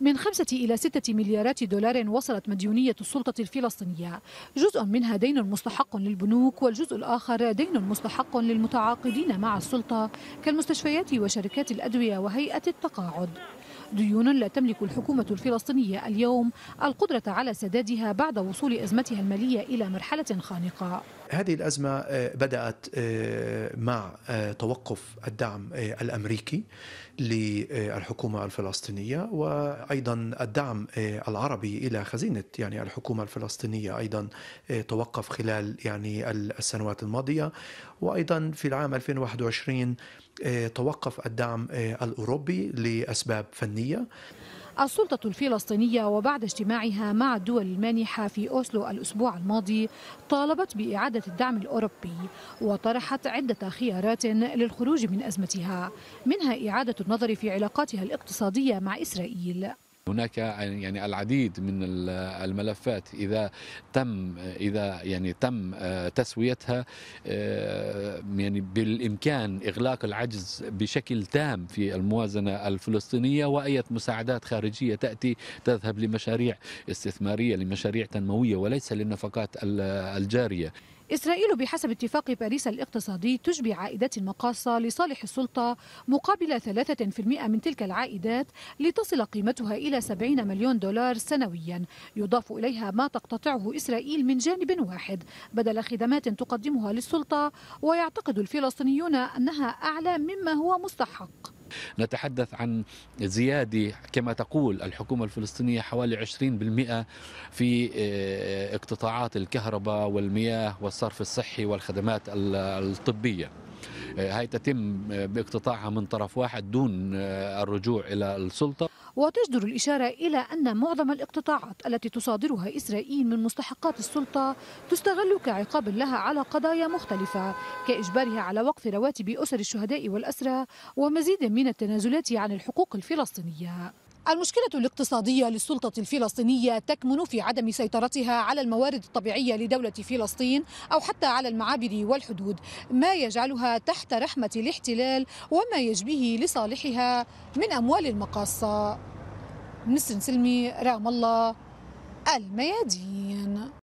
من 5 إلى 6 مليارات دولار وصلت مديونية السلطة الفلسطينية، جزء منها دين مستحق للبنوك والجزء الآخر دين مستحق للمتعاقدين مع السلطة كالمستشفيات وشركات الأدوية وهيئة التقاعد. ديون لا تملك الحكومة الفلسطينية اليوم القدرة على سدادها بعد وصول أزمتها المالية إلى مرحلة خانقة. هذه الأزمة بدأت مع توقف الدعم الأمريكي للحكومة الفلسطينية، وأيضا الدعم العربي إلى خزينة يعني الحكومة الفلسطينية أيضا توقف خلال يعني السنوات الماضية، وأيضا في العام 2021 توقف الدعم الأوروبي لأسباب فنية. السلطة الفلسطينية وبعد اجتماعها مع الدول المانحة في أوسلو الأسبوع الماضي طالبت بإعادة الدعم الأوروبي وطرحت عدة خيارات للخروج من أزمتها، منها إعادة النظر في علاقاتها الاقتصادية مع إسرائيل. هناك يعني العديد من الملفات إذا تم تسويتها يعني بالإمكان إغلاق العجز بشكل تام في الموازنة الفلسطينية، وأي مساعدات خارجية تأتي تذهب لمشاريع استثمارية لمشاريع تنموية وليس للنفقات الجارية. إسرائيل بحسب اتفاق باريس الاقتصادي تجبي عائدات المقاصة لصالح السلطة مقابل 3% من تلك العائدات لتصل قيمتها إلى 70 مليون دولار سنويا، يضاف إليها ما تقتطعه إسرائيل من جانب واحد بدل خدمات تقدمها للسلطة، ويعتقد الفلسطينيون أنها أعلى مما هو مستحق. نتحدث عن زيادة كما تقول الحكومة الفلسطينية حوالي 20% في اقتطاعات الكهرباء والمياه والصرف الصحي والخدمات الطبية، هي تتم باقتطاعها من طرف واحد دون الرجوع إلى السلطة. وتجدر الإشارة إلى أن معظم الاقتطاعات التي تصادرها إسرائيل من مستحقات السلطة تستغل كعقاب لها على قضايا مختلفة، كإجبارها على وقف رواتب أسر الشهداء والأسرى ومزيد من التنازلات عن الحقوق الفلسطينية. المشكلة الاقتصادية للسلطة الفلسطينية تكمن في عدم سيطرتها على الموارد الطبيعية لدولة فلسطين أو حتى على المعابر والحدود، ما يجعلها تحت رحمة الاحتلال وما يجبيه لصالحها من أموال المقاصة. نسرين سلمي، رام الله، الميادين.